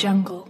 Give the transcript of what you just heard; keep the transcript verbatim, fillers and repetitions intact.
jungle.